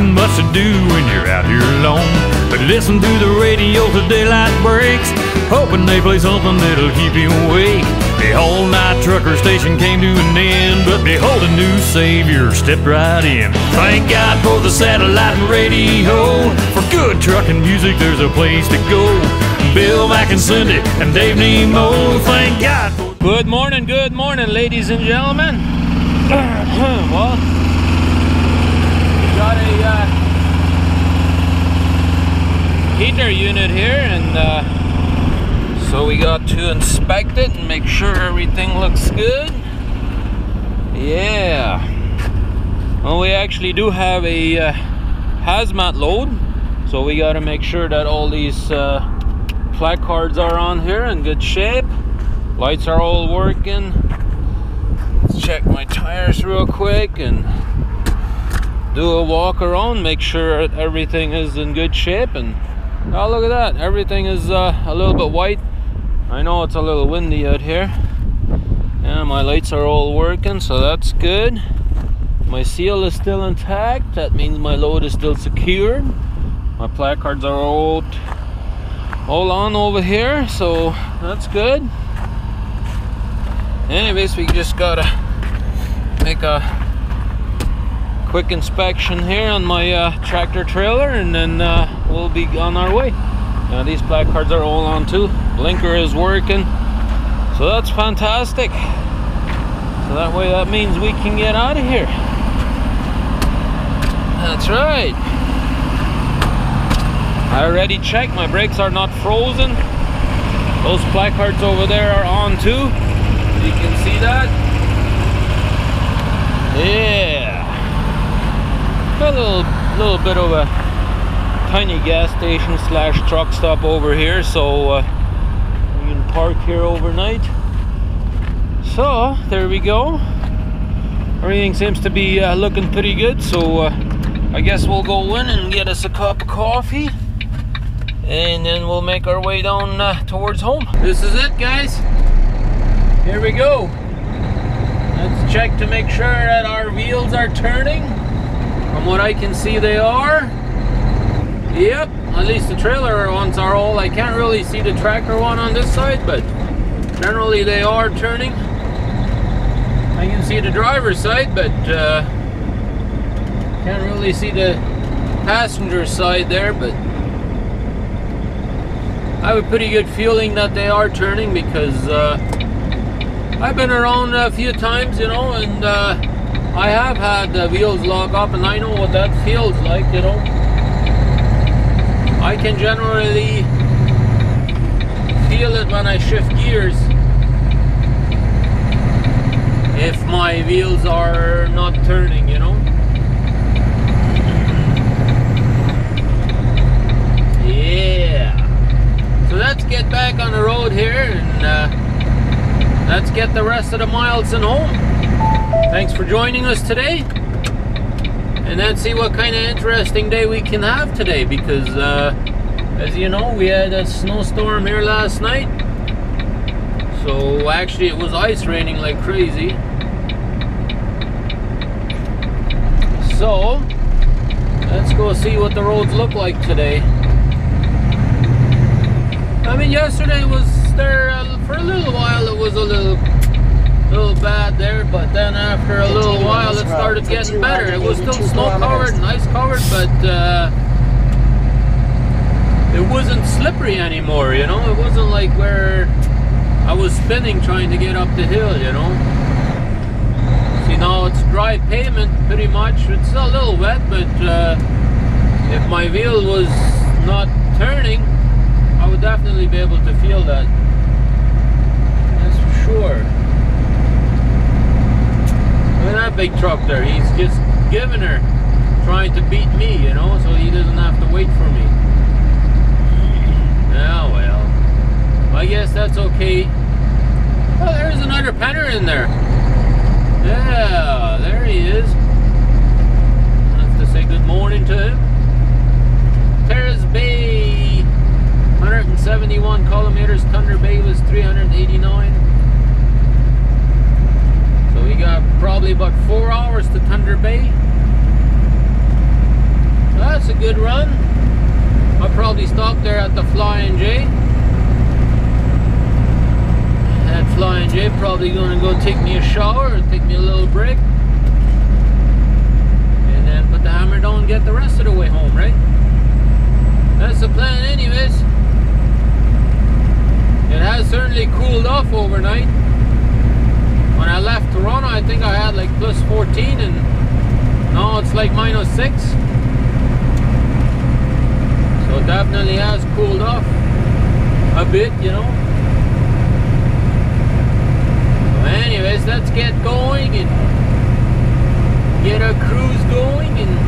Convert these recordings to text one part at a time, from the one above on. nothing much to do when you're out here alone, but listen to the radio till daylight breaks, hoping they play something that'll keep you awake. The all-night trucker station came to an end, but behold, a new savior stepped right in. Thank God for the satellite and radio. For good trucking music, there's a place to go. Bill MacKenzie and Dave Nemo, thank God for... good morning, ladies and gentlemen. Well, we got a heater unit here, and so we got to inspect it and make sure everything looks good. Yeah. Well, we actually do have a hazmat load, so we got to make sure that all these placards are on here in good shape. Lights are all working. Let's check my tires real quick and do a walk around, make sure everything is in good shape. And oh, look at that, everything is a little bit white. I know it's a little windy out here. Yeah, my lights are all working, so that's good. My seal is still intact. That means my load is still secured. My placards are all on over here, so that's good. Anyways, we just gotta make a quick inspection here on my tractor trailer, and then we'll be on our way. Now, these placards are all on too. Blinker is working, so that's fantastic. So that way, that means we can get out of here. That's right. I already checked, my brakes are not frozen. Those placards over there are on too. You can see that. Yeah. Got a little bit of a tiny gas station slash truck stop over here, so we can park here overnight. So there we go. Everything seems to be looking pretty good, so I guess we'll go in and get us a cup of coffee, and then we'll make our way down towards home. This is it, guys. Here we go. Let's check to make sure that our wheels are turning. From what I can see, they are. Yep, at least the trailer ones are all. I can't really see the tractor one on this side, but generally they are turning. I can see the driver's side, but can't really see the passenger side there, but I have a pretty good feeling that they are turning, because I've been around a few times, you know, and I have had the wheels lock up, and I know what that feels like, you know. I can generally feel it when I shift gears if my wheels are not turning, you know. Yeah. So let's get back on the road here, and let's get the rest of the miles in home. Thanks for joining us today. And then see what kind of interesting day we can have today, because as you know, we had a snowstorm here last night. So actually it was ice raining like crazy. So let's go see what the roads look like today. I mean, yesterday was there for a little while, it was a little bad there, but then after a little while it started getting better. It was still snow covered and ice covered, but it wasn't slippery anymore, you know. It wasn't like where I was spinning trying to get up the hill, you know. See, now it's dry pavement pretty much. It's still a little wet, but if my wheel was not turning, I would definitely be able to feel that, that's for sure. Look at that big truck there, he's just giving her, trying to beat me, you know, so he doesn't have to wait for me. Ah, well, I guess that's okay. Oh, there's another penner in there. Yeah, there he is. I have to say good morning to him. Terrace Bay, 171 kilometers, Thunder Bay was 389. We got probably about 4 hours to Thunder Bay. good run. I'll probably stop there at the Flying J. At Flying J, probably gonna go take me a shower or take me a little break. And then put the hammer down and get the rest of the way home, right? That's the plan anyways. It has certainly cooled off overnight. When I left Toronto, I think I had like plus 14 and now it's like minus 6. So it definitely has cooled off a bit, you know. Anyways, let's get going and get our cruise going, and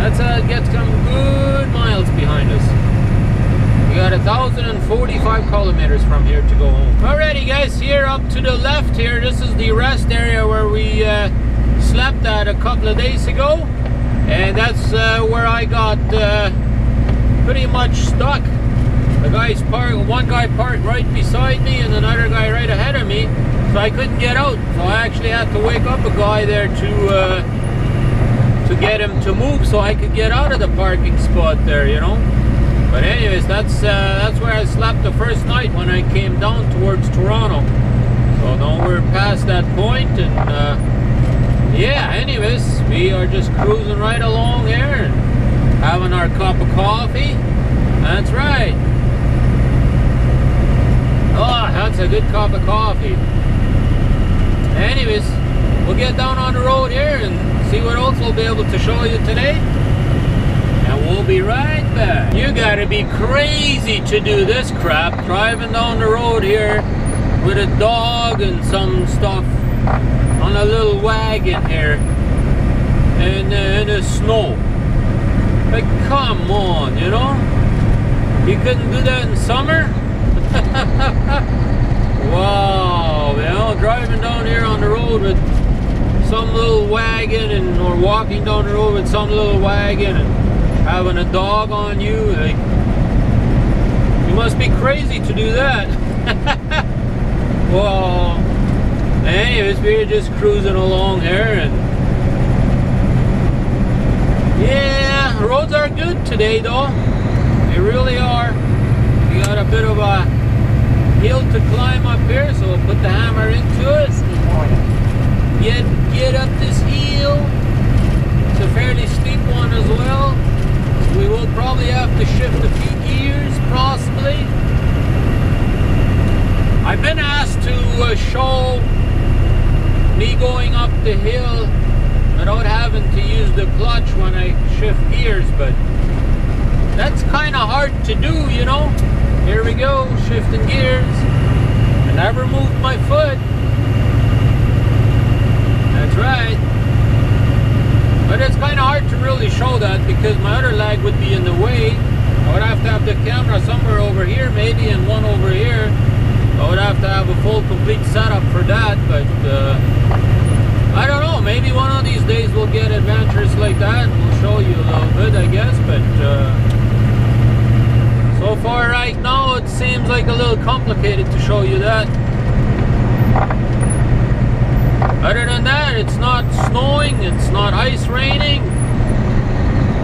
that's how it gets some good miles behind us. We got 1,045 kilometers from here to go home. Alrighty guys, here up to the left here, this is the rest area where we slept at a couple of days ago, and that's where I got pretty much stuck. One guy parked right beside me and another guy right ahead of me, so I couldn't get out. So I actually had to wake up a guy there to get him to move so I could get out of the parking spot there, you know. But anyways, that's where I slept the first night when I came down towards Toronto. So now we're past that point, and yeah, anyways, we are just cruising right along here and having our cup of coffee. That's right. Oh, that's a good cup of coffee. Anyways, we'll get down on the road here and see what else we'll be able to show you today. And we'll be right back. You gotta be crazy to do this crap, driving down the road here with a dog and some stuff on a little wagon here in the snow. Like, come on, you know? You couldn't do that in summer? Wow, you know, driving down here on the road with some little wagon, and or walking down the road with some little wagon and having a dog on you, like, you must be crazy to do that. Well, anyways, we're just cruising along here, and yeah, roads are good today though. They really are. We got a bit of a hill to climb up here, so we'll put the hammer into it. Get up this hill. It's a fairly steep one as well. We will probably have to shift a few gears, possibly. I've been asked to show me going up the hill without having to use the clutch when I shift gears, but that's kind of hard to do, you know. Here we go, shifting gears. I never moved my foot. That's right. But it's kind of hard to really show that because my other leg would be in the way. I would have to have the camera somewhere over here maybe, and one over here. I would have to have a full complete setup for that, but I don't know, maybe one of these days we'll get adventures like that. We'll show you a little bit, I guess, but so far right now it seems like a little complicated to show you that. Other than that, it's not snowing, it's not ice raining.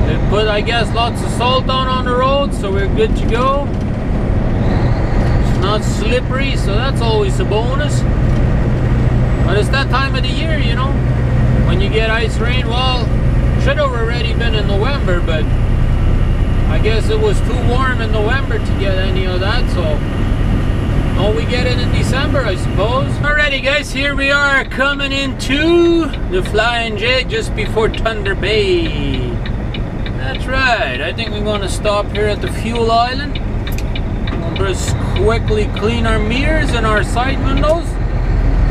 They put, I guess, lots of salt down on the road, so we're good to go. It's not slippery, so that's always a bonus. But it's that time of the year, you know, when you get ice rain. Well, should have already been in November, but I guess it was too warm in November to get any of that, so now we get it in December, I suppose. Alrighty guys, here we are coming into the Flying J just before Thunder Bay. That's right, I think we're going to stop here at the fuel island. We'll just quickly clean our mirrors and our side windows,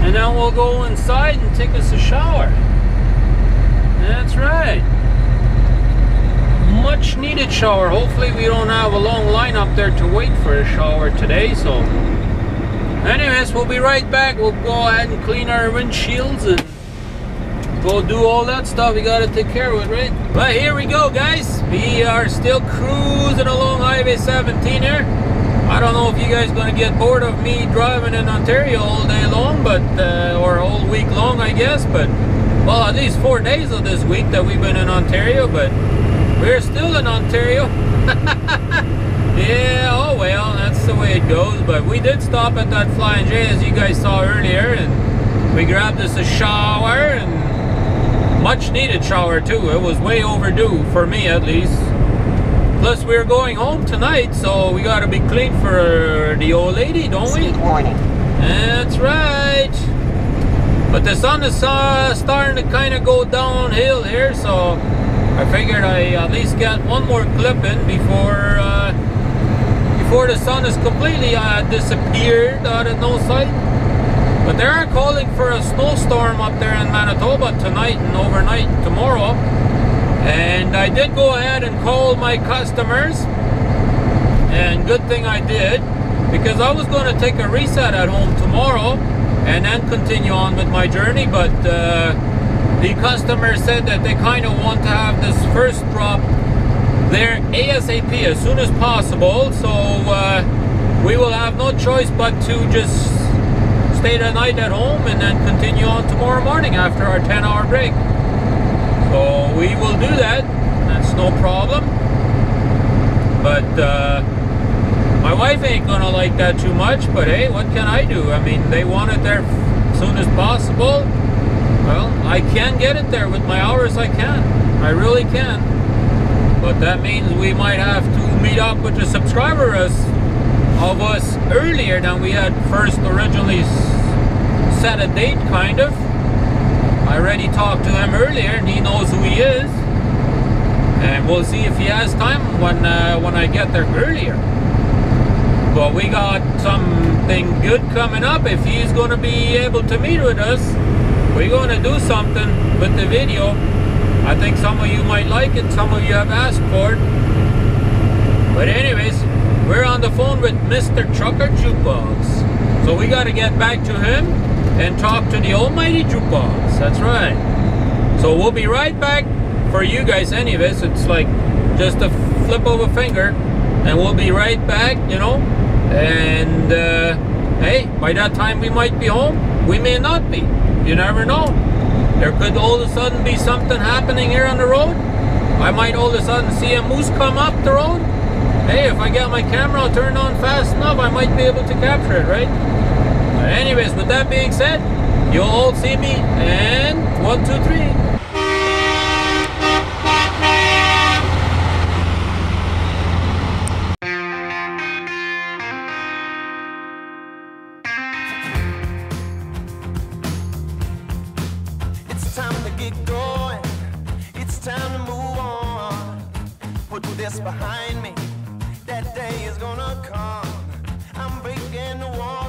and then we'll go inside and take us a shower. That's right. Much needed shower. Hopefully we don't have a long line up there to wait for a shower today. So anyways, we'll be right back. We'll go ahead and clean our windshields and go do all that stuff we gotta take care of it, right? But here we go guys, we are still cruising along Highway 17 here. I don't know if you guys are going to get bored of me driving in Ontario all day long, but or all week long I guess, but well, at least 4 days of this week that we've been in Ontario, but We're still in Ontario. Yeah, oh well, that's the way it goes. But we did stop at that Flying J, as you guys saw earlier, and we grabbed us a shower, and much needed shower too. It was way overdue, for me at least. Plus we're going home tonight, so we gotta be clean for the old lady, don't we? Morning. That's right. But the sun is starting to kind of go downhill here, so I figured I at least got one more clip in before before the sun is completely disappeared out of no sight. But they are calling for a snowstorm up there in Manitoba tonight and overnight tomorrow. And I did go ahead and call my customers, and good thing I did, because I was going to take a reset at home tomorrow and then continue on with my journey. But the customer said that they kind of want to have this first drop there ASAP, as soon as possible, so we will have no choice but to just stay the night at home and then continue on tomorrow morning after our 10-hour break. So we will do that, that's no problem. But my wife ain't gonna like that too much, but hey, what can I do? I mean, they want it there as soon as possible. Well, I can get it there with my hours, I can. I really can. But that means we might have to meet up with the subscribers of us earlier than we had first originally set a date, kind of. I already talked to him earlier, and he knows who he is. And we'll see if he has time when I get there earlier. But we got something good coming up. If he's going to be able to meet with us, we're going to do something with the video. I think some of you might like it, some of you have asked for it. But anyways, we're on the phone with Mr. Trucker Jukebox. So we got to get back to him and talk to the almighty Jukebox. That's right. So we'll be right back for you guys anyways. It's like just a flip of a finger and we'll be right back, you know. And hey, by that time we might be home, we may not be, you never know. There could all of a sudden be something happening here on the road. I might all of a sudden see a moose come up the road. Hey, if I get my camera turned on fast enough, I might be able to capture it, right? But anyways, with that being said, you'll all see me, and 1, 2, 3. Behind me, that day is gonna come. I'm breaking the wall.